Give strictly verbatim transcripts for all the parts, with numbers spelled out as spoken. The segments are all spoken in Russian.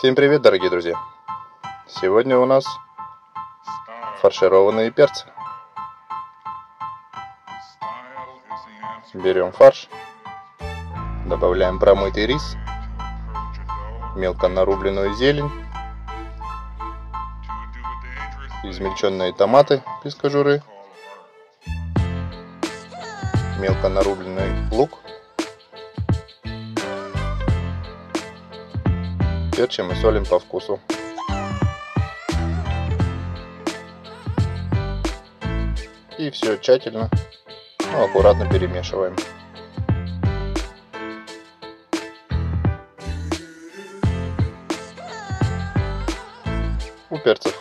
Всем привет, дорогие друзья! Сегодня у нас фаршированные перцы. Берем фарш, добавляем промытый рис, мелко нарубленную зелень, измельченные томаты без кожуры, мелко нарубленный лук. Перчим и солим по вкусу. И все тщательно, ну, аккуратно перемешиваем. У перцев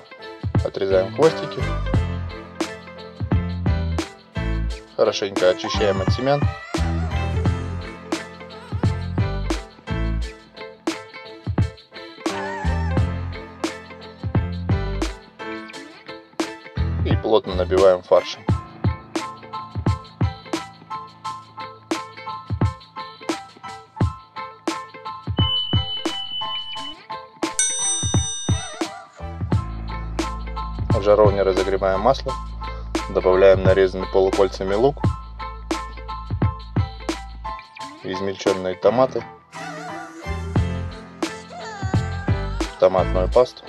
отрезаем хвостики. Хорошенько очищаем от семян. И плотно набиваем фаршем. В жаровне разогреваем масло, добавляем нарезанный полукольцами лук, измельченные томаты, томатную пасту.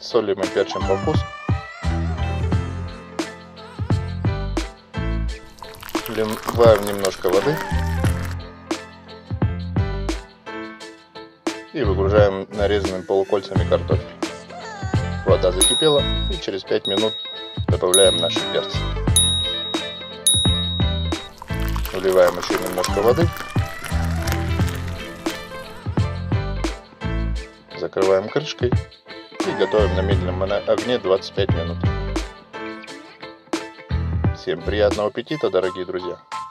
Солим и перчим по вкусу. Вливаем немножко воды и выгружаем нарезанными полукольцами картофель. Вода закипела, и через пять минут добавляем наши перцы. Вливаем еще немножко воды. Закрываем крышкой. И готовим на медленном огне двадцать пять минут. Всем приятного аппетита, дорогие друзья!